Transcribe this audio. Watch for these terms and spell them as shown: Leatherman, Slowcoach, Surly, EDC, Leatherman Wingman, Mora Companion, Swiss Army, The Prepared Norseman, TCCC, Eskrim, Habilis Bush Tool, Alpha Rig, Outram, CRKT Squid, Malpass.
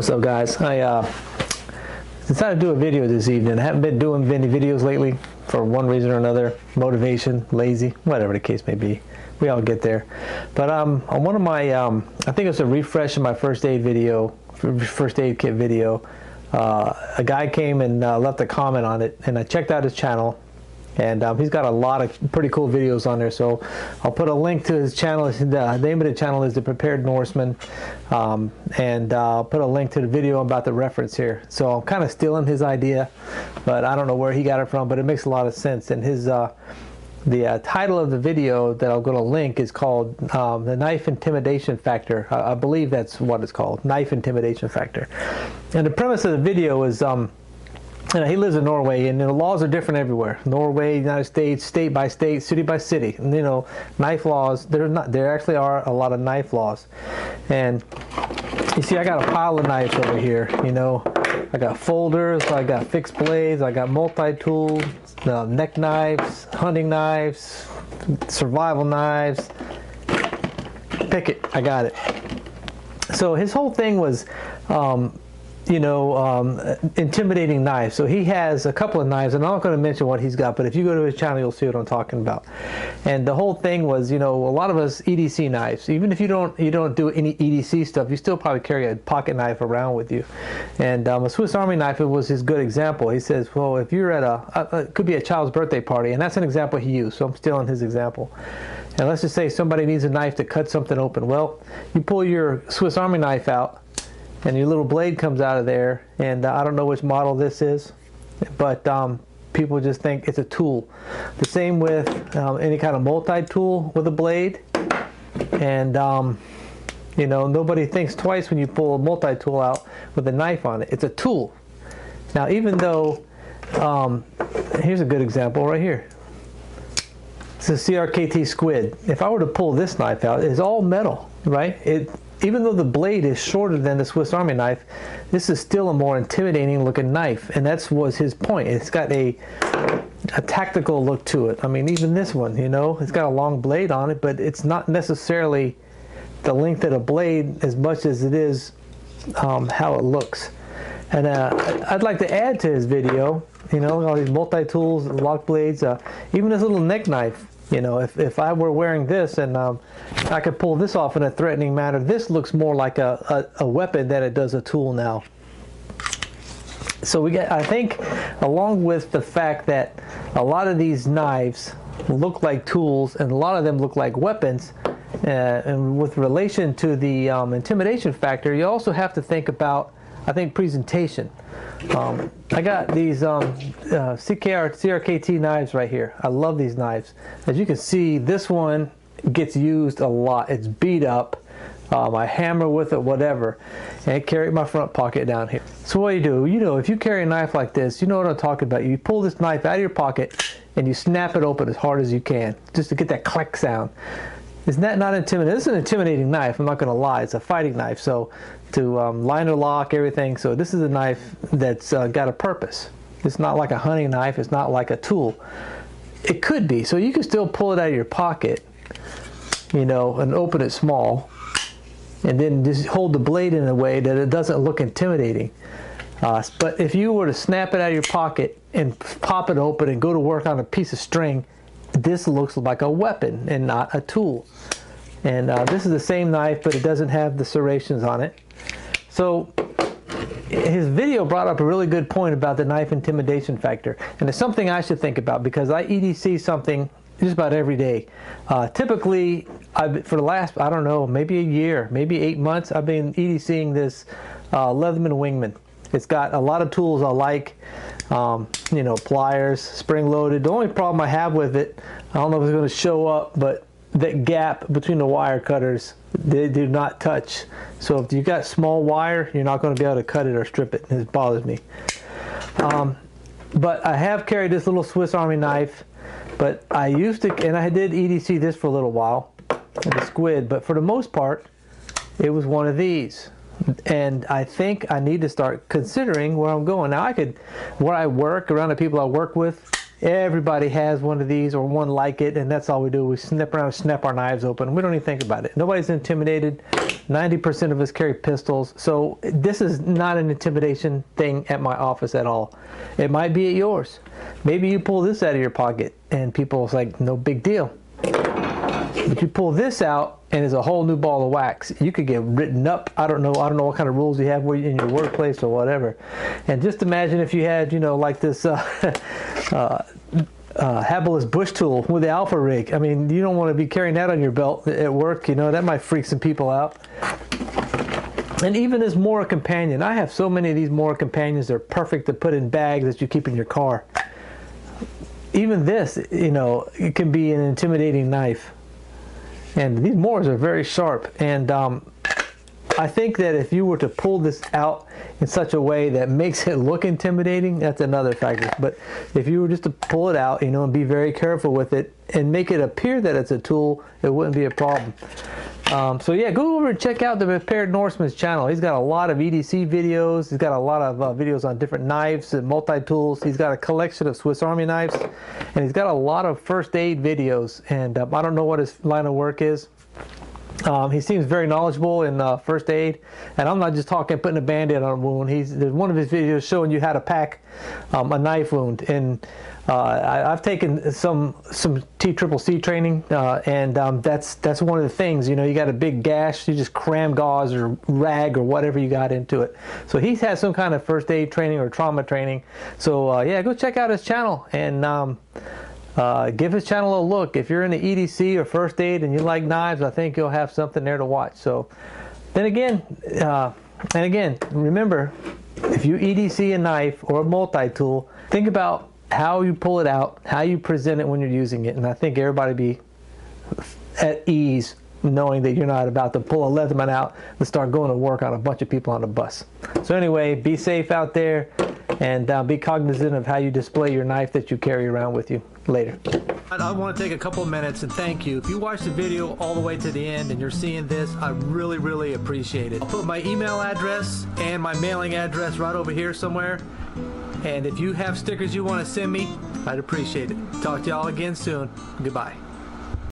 What's up, guys? I decided to do a video this evening. I haven't been doing many videos lately for one reason or another. Motivation, lazy, whatever the case may be. We all get there. But on one of my, I think it was a refresh of my first aid video, first aid kit video, a guy came and left a comment on it, and I checked out his channel. And he's got a lot of pretty cool videos on there, so I'll put a link to his channel. The name of the channel is The Prepared Norseman, and I'll put a link to the video about the reference here. So I'm kind of stealing his idea, but I don't know where he got it from, but it makes a lot of sense. And his the title of the video that I'm going to link is called The Knife Intimidation Factor. I believe that's what it's called, Knife Intimidation Factor. And the premise of the video is... And he lives in Norway, and the laws are different everywhere. Norway, United States, state by state, city by city. And, you know, knife laws. There actually are a lot of knife laws. And you see, I got a pile of knives over here. You know, I got folders, I got fixed blades, I got multi-tools, neck knives, hunting knives, survival knives. Pick it. I got it. So his whole thing was. Intimidating knives. So he has a couple of knives, and I'm not going to mention what he's got, but if you go to his channel, you'll see what I'm talking about. And the whole thing was, you know, a lot of us EDC knives, even if you don't do any EDC stuff, you still probably carry a pocket knife around with you. And a Swiss Army knife, it was his good example. He says, well, if you're at it could be a child's birthday party, and that's an example he used, so I'm stealing his example. And let's just say somebody needs a knife to cut something open. Well, you pull your Swiss Army knife out, and your little blade comes out of there, and I don't know which model this is, but people just think it's a tool. The same with any kind of multi-tool with a blade, and you know, nobody thinks twice when you pull a multi-tool out with a knife on it. It's a tool. Now, even though, here's a good example right here. It's a CRKT Squid. If I were to pull this knife out, it's all metal, right? Even though the blade is shorter than the Swiss Army knife, this is still a more intimidating looking knife, and that was his point. It's got a tactical look to it. I mean, even this one, you know, it's got a long blade on it, but it's not necessarily the length of the blade as much as it is how it looks. And I'd like to add to his video, you know, all these multi-tools, lock blades, even this little neck knife. You know, if I were wearing this and I could pull this off in a threatening manner, this looks more like a weapon than it does a tool now. So we got, I think, along with the fact that a lot of these knives look like tools and a lot of them look like weapons, and with relation to the intimidation factor, you also have to think about, I think, presentation. I got these CRKT knives right here. I love these knives. As you can see, this one gets used a lot. It's beat up. I hammer with it, whatever, and I carry my front pocket down here. So what you do, you know, if you carry a knife like this, you know what I'm talking about. You pull this knife out of your pocket and you snap it open as hard as you can, just to get that click sound. Isn't that not intimidating? This is an intimidating knife, I'm not going to lie. It's a fighting knife, so to liner lock everything. So this is a knife that's got a purpose. It's not like a hunting knife. It's not like a tool. It could be. So you can still pull it out of your pocket, you know, and open it small, and then just hold the blade in a way that it doesn't look intimidating. But if you were to snap it out of your pocket and pop it open and go to work on a piece of string, this looks like a weapon and not a tool. And this is the same knife, but it doesn't have the serrations on it. So his video brought up a really good point about the knife intimidation factor, and it's something I should think about, because I EDC something just about every day. Typically, for the last, I don't know, maybe a year, maybe 8 months, I've been EDCing this Leatherman Wingman. It's got a lot of tools I like, you know, pliers, spring-loaded. The only problem I have with it, I don't know if it's going to show up, but that gap between the wire cutters, they do not touch. So if you got small wire, you're not going to be able to cut it or strip it. It bothers me. But I have carried this little Swiss Army knife, but I used to, and I did EDC this for a little while, the Squid, but for the most part, it was one of these. And I think I need to start considering where I'm going. Now, where I work, around the people I work with, Everybody has one of these or one like it, and that's all we do. We snip around, snap our knives open. We don't even think about it. Nobody's intimidated. 90% of us carry pistols. So this is not an intimidation thing at my office at all. It might be at yours. Maybe you pull this out of your pocket and people's like, no big deal. But you pull this out and it's a whole new ball of wax. You could get written up. I don't know what kind of rules you have in your workplace or whatever. And just imagine if you had, you know, like this Habilis Bush Tool with the Alpha Rig. I mean, you don't want to be carrying that on your belt at work. You know, that might freak some people out. And even this Mora Companion. I have so many of these Mora Companions. They're perfect to put in bags that you keep in your car. Even this, you know, it can be an intimidating knife. And these Moras are very sharp, and I think that if you were to pull this out in such a way that makes it look intimidating, that's another factor. But if you were just to pull it out, you know, and be very careful with it and make it appear that it's a tool, it wouldn't be a problem. So yeah, go over and check out the Prepared Norseman's channel. He's got a lot of EDC videos. He's got a lot of videos on different knives and multi-tools. He's got a collection of Swiss Army knives, and he's got a lot of first aid videos. And I don't know what his line of work is. He seems very knowledgeable in first aid, and I'm not just talking putting a band-aid on a wound. There's one of his videos showing you how to pack a knife wound, and I've taken some TCCC training, and that's one of the things. You know, you got a big gash, you just cram gauze or rag or whatever you got into it. So he has some kind of first aid training or trauma training. So yeah, go check out his channel, and give his channel a look. If you're into EDC or first aid and you like knives, I think you'll have something there to watch. So then again, remember, if you EDC a knife or a multi-tool, think about how you pull it out, how you present it when you're using it. And I think everybody be at ease knowing that you're not about to pull a Leatherman out and start going to work on a bunch of people on a bus. So anyway, be safe out there, and be cognizant of how you display your knife that you carry around with you. Later. I want to take a couple minutes and thank you. If you watched the video all the way to the end and you're seeing this, I really, really appreciate it. I'll put my email address and my mailing address right over here somewhere. And if you have stickers you want to send me, I'd appreciate it. Talk to y'all again soon. Goodbye.